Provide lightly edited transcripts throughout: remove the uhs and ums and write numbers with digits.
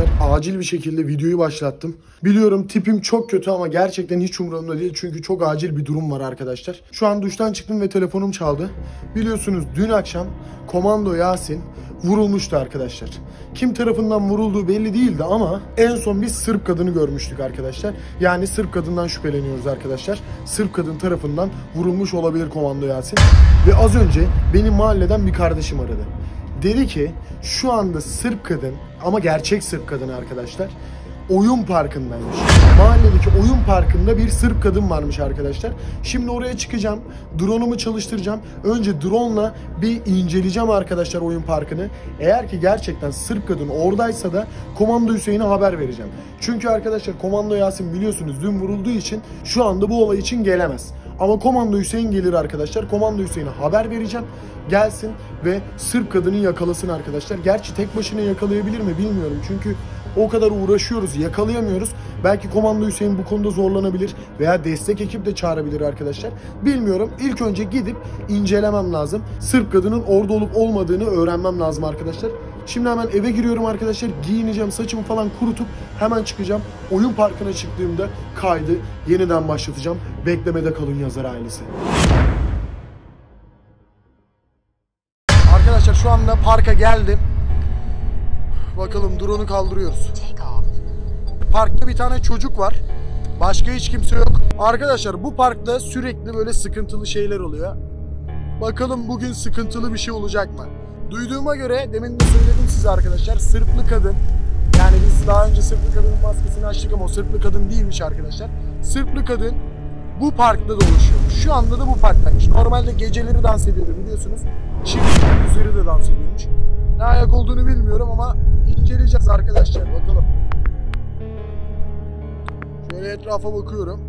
arkadaşlar acil bir şekilde videoyu başlattım. Biliyorum tipim çok kötü ama gerçekten hiç umurumda değil. Çünkü çok acil bir durum var arkadaşlar. Şu an duştan çıktım ve telefonum çaldı. Biliyorsunuz dün akşam Komando Yasin vurulmuştu arkadaşlar. Kim tarafından vurulduğu belli değildi ama en son bir Sırp kadını görmüştük arkadaşlar. Yani Sırp kadından şüpheleniyoruz arkadaşlar. Sırp kadın tarafından vurulmuş olabilir Komando Yasin. Ve az önce beni mahalleden bir kardeşim aradı. Dedi ki şu anda Sırp kadın, ama gerçek Sırp kadın arkadaşlar, oyun parkındaymış. Mahalledeki oyun parkında bir Sırp kadın varmış arkadaşlar. Şimdi oraya çıkacağım. Drone'umu çalıştıracağım. Önce drone'la bir inceleyeceğim arkadaşlar oyun parkını. Eğer ki gerçekten Sırp kadın oradaysa da Komando Hüseyin'e haber vereceğim. Çünkü arkadaşlar Komando Yasin biliyorsunuz dün vurulduğu için şu anda bu olay için gelemez. Ama Komando Hüseyin gelir arkadaşlar. Komando Hüseyin'e haber vereceğim. Gelsin ve Sırp kadını yakalasın arkadaşlar. Gerçi tek başına yakalayabilir mi bilmiyorum. Çünkü o kadar uğraşıyoruz, yakalayamıyoruz. Belki Komando Hüseyin bu konuda zorlanabilir veya destek ekip de çağırabilir arkadaşlar. Bilmiyorum. İlk önce gidip incelemem lazım. Sırp kadının orada olup olmadığını öğrenmem lazım arkadaşlar. Şimdi hemen eve giriyorum arkadaşlar. Giyineceğim, saçımı falan kurutup hemen çıkacağım. Oyun parkına çıktığımda kaydı yeniden başlatacağım. Beklemede kalın yazar ailesi. Arkadaşlar şu anda parka geldim. Bakalım drone'u kaldırıyoruz. Parkta bir tane çocuk var. Başka hiç kimse yok. Arkadaşlar bu parkta sürekli böyle sıkıntılı şeyler oluyor. Bakalım bugün sıkıntılı bir şey olacak mı? Duyduğuma göre, demin de söyledim size arkadaşlar, Sırplı kadın, yani biz daha önce Sırplı kadının maskesini açtık ama o Sırplı kadın değilmiş arkadaşlar. Sırplı kadın bu parkta dolaşıyormuş. Şu anda da bu parktaymış. Normalde geceleri dans ediyordu biliyorsunuz. Şimdi gündüzleri de dans ediyormuş. Ne ayak olduğunu bilmiyorum ama inceleyeceğiz arkadaşlar, bakalım. Şöyle etrafa bakıyorum.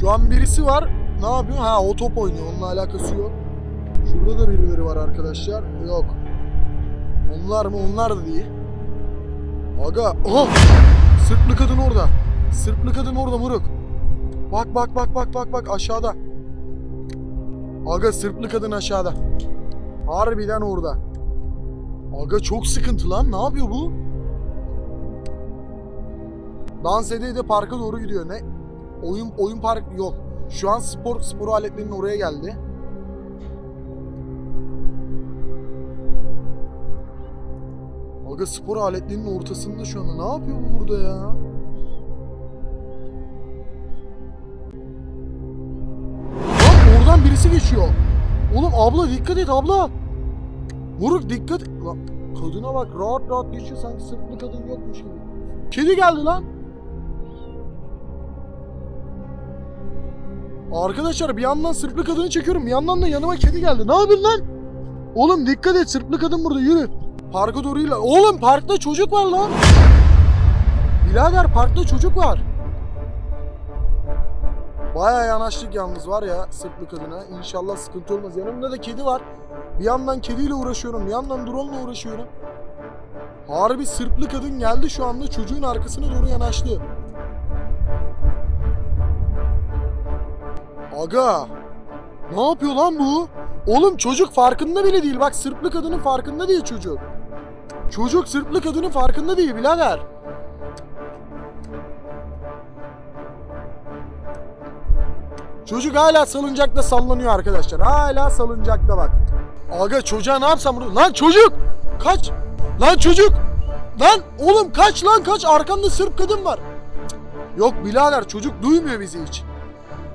Şu an birisi var. Ne yapıyor? Ha, o top oynuyor. Onunla alakası yok. Şurada da birileri var arkadaşlar. Yok. Onlar mı? Onlar da değil. Aga. Oh! Sırplı kadın orada. Sırplı kadın orada Muruk. Bak bak bak bak bak bak aşağıda. Aga Sırplı kadın aşağıda. Harbiden orada. Aga çok sıkıntı lan. Ne yapıyor bu? Dans ede de parka doğru gidiyor. Ne? Oyun park yok. Şu an spor aletlerinin oraya geldi. Aga spor aletlerinin ortasında şu anda. Ne yapıyor bu burada ya? Lan oradan birisi geçiyor. Oğlum abla dikkat et abla. Moruk dikkat et. Kadına bak, rahat rahat geçiyor sanki Sırplı kadın yokmuş gibi. Kedi geldi lan. Arkadaşlar bir yandan Sırplı kadını çekiyorum, bir yandan da yanıma kedi geldi. Ne yapıyorsun lan? Oğlum dikkat et, Sırplı kadın burada, yürü. Parka doğru ilerle. Oğlum parkta çocuk var lan. Birader parkta çocuk var. Bayağı yanaştık yalnız var ya Sırplı kadına. İnşallah sıkıntı olmaz. Yanımda da kedi var. Bir yandan kediyle uğraşıyorum, bir yandan drone'la uğraşıyorum. Harbi Sırplı kadın geldi şu anda çocuğun arkasına doğru yanaştı. Aga ne yapıyor lan bu? Oğlum çocuk farkında bile değil. Bak Sırplı kadının farkında değil çocuk. Çocuk Sırplı kadının farkında değil birader. Çocuk hala salıncakta sallanıyor arkadaşlar. Hala salıncakta bak. Aga çocuğa ne yapsam? Lan çocuk! Kaç! Lan çocuk! Lan oğlum kaç lan kaç! Arkamda Sırp kadın var. Yok birader çocuk duymuyor bizi hiç.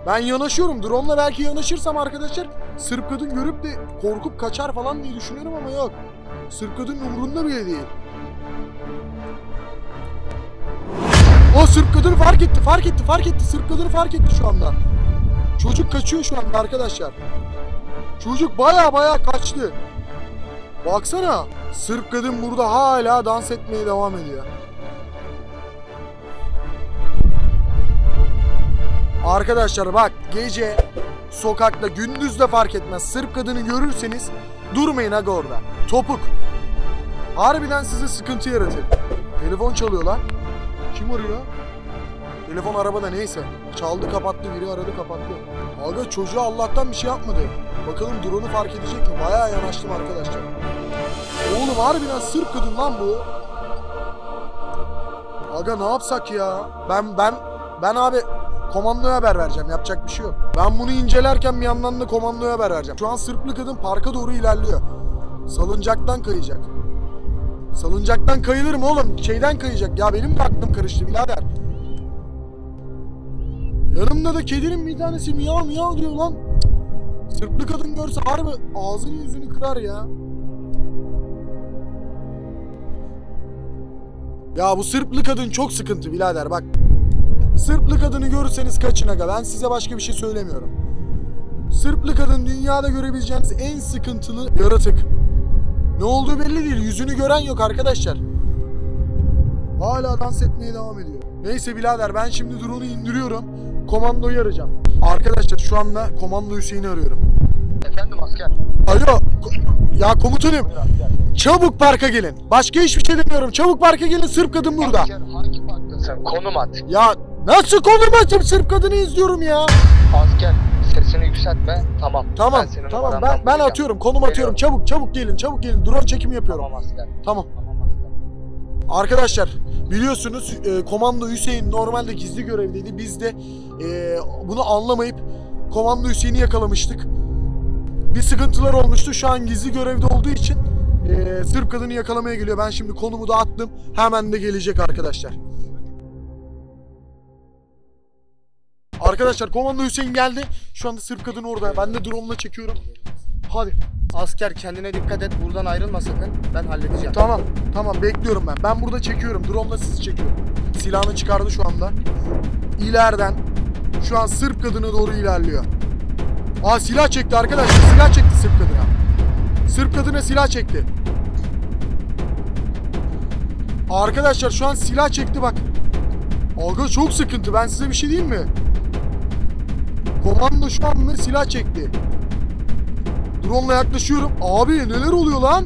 Ben yanaşıyorum. Drone'la belki yanaşırsam arkadaşlar Sırp kadın görüp de korkup kaçar falan diye düşünüyorum ama yok. Sırp kadının umurunda bile değil. O Sırp kadını fark etti. Sırp kadını fark etti şu anda. Çocuk kaçıyor şu anda arkadaşlar. Çocuk baya kaçtı. Baksana Sırp kadın burada hala dans etmeye devam ediyor. Arkadaşlar bak gece sokakta gündüz de fark etmez Sırp kadını görürseniz durmayın aga orada. Topuk. Harbiden size sıkıntı yaratır. Telefon çalıyor lan. Kim arıyor? Telefon arabada neyse. Çaldı kapattı, biri aradı kapattı. Abi çocuğa Allah'tan bir şey yapmadı. Bakalım drone'u fark edecek mi? Bayağı yanaştım arkadaşlar. Oğlum harbiden Sırp kadın lan bu. Aga ne yapsak ya? Ben abi komandoya haber vereceğim. Yapacak bir şey yok. Ben bunu incelerken bir yandan da komandoya haber vereceğim. Şu an Sırplı kadın parka doğru ilerliyor. Salıncaktan kayacak. Salıncaktan kayılır mı oğlum? Şeyden kayacak. Ya benim de aklım karıştı birader. Yanımda da kedinin bir tanesi miyav miyav diyor lan. Sırplı kadın görse harbi ağzını yüzünü kırar ya. Ya bu Sırplı kadın çok sıkıntı birader bak. Sırplı kadını görürseniz kaçın aga. Ben size başka bir şey söylemiyorum. Sırplı kadın dünyada görebileceğiniz en sıkıntılı yaratık. Ne olduğu belli değil. Yüzünü gören yok arkadaşlar. Hala dans etmeye devam ediyor. Neyse birader ben şimdi drone'u indiriyorum. Komandoyu arayacağım. Arkadaşlar şu anda Komando Hüseyin'i arıyorum. Efendim asker. Alo. Ya komutanım. Çabuk parka gelin. Başka hiçbir şey demiyorum. Çabuk parka gelin. Sırp kadın burada. Asker hangi parkta sen? Konum at. Ya nasıl konum atayım? Sırp kadını izliyorum ya. Asker sesini yükseltme. Tamam. Tamam. Ben atıyorum. Konum atıyorum. Çabuk gelin. Çabuk gelin. Drone çekimi yapıyorum. Tamam asker. Tamam asker. Arkadaşlar biliyorsunuz Komando Hüseyin normalde gizli görevdeydi. Biz de bunu anlamayıp Komando Hüseyin'i yakalamıştık. Bir sıkıntılar olmuştu. Şu an gizli görevde olduğu için Sırp kadını yakalamaya geliyor. Ben şimdi konumu da attım. Hemen de gelecek arkadaşlar. Arkadaşlar Komando Hüseyin geldi. Şu anda Sırp kadını orada. Ben de drone'la çekiyorum. Hadi. Asker kendine dikkat et. Buradan ayrılma sakın. Ben halledeceğim. Tamam bekliyorum ben. Ben burada çekiyorum. Drone'la sizi çekiyorum. Silahını çıkardı şu anda. İleriden şu an Sırp kadına doğru ilerliyor. Aa silah çekti arkadaşlar. Silah çekti Sırp kadına. Sırp kadına silah çekti. Arkadaşlar şu an silah çekti bak. Aga çok sıkıntı. Ben size bir şey diyeyim mi? Komando şu an silah çekti. Drone'la yaklaşıyorum. Abi neler oluyor lan?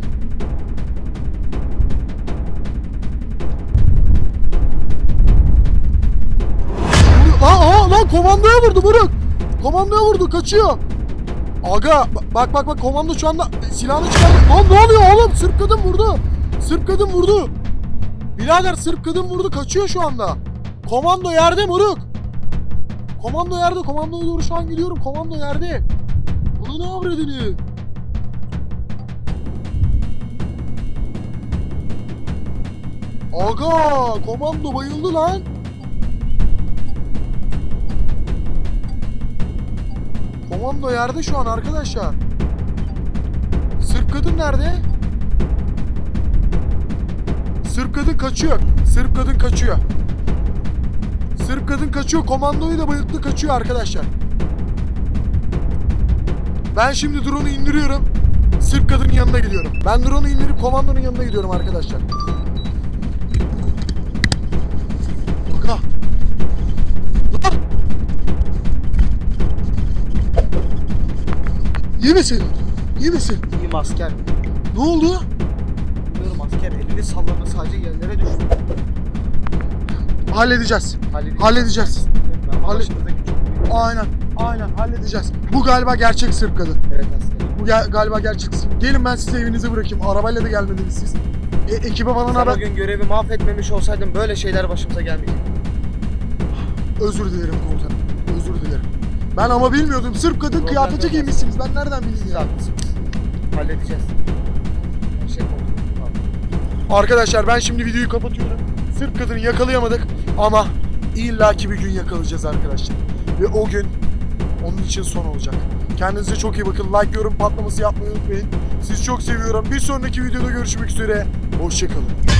Aa lan komandoya vurdu buruk. Komandoya vurdu kaçıyor. Aga bak komando şu anda silahını çıkardı. Lan ne oluyor oğlum? Sırp kadın vurdu. Sırp kadın vurdu. Birader Sırp kadın vurdu kaçıyor şu anda. Komando yerde moruk. Komando yerde. Komandoya doğru şu an gidiyorum. Komando yerde. Bunu ne avradını? Aga komando bayıldı lan. Komando yerde şu an arkadaşlar. Sırp kadın nerede? Sırp kadın kaçıyor. Sırp kadın kaçıyor. Sırp kadın kaçıyor. Komandoyu da bayılttı kaçıyor arkadaşlar. Ben şimdi drone'u indiriyorum. Sırp kadının yanına gidiyorum. Ben drone'u indirip komandonun yanına gidiyorum arkadaşlar. Bak. İyi misin? İyi misin? İyiyim asker. Ne oldu? Bilmiyorum asker. Elini salladı sadece yerlere düştü. Halledeceğiz. Aynen halledeceğiz. Bu galiba gerçek Sırp kadın. Evet asker. Bu galiba gerçek Sırp. Gelin ben sizi evinize bırakayım. Arabayla da gelmediniz siz. Ekibe falan haber. Bugün görevi mahvetmemiş olsaydım böyle şeyler başımıza gelmeyecekti. Özür dilerim komutanım. Özür dilerim. Ben ama bilmiyordum. Sırp kadın problem kıyafeti giymişsiniz. Ben nereden bileyim ya? Halledeceğiz. Her şey kontrol. Arkadaşlar ben şimdi videoyu kapatıyorum. Sırp kadını yakalayamadık ama illaki bir gün yakalayacağız arkadaşlar. Ve o gün onun için son olacak. Kendinize çok iyi bakın. Like, yorum, patlaması yapmayı unutmayın. Sizi çok seviyorum. Bir sonraki videoda görüşmek üzere. Hoşça kalın.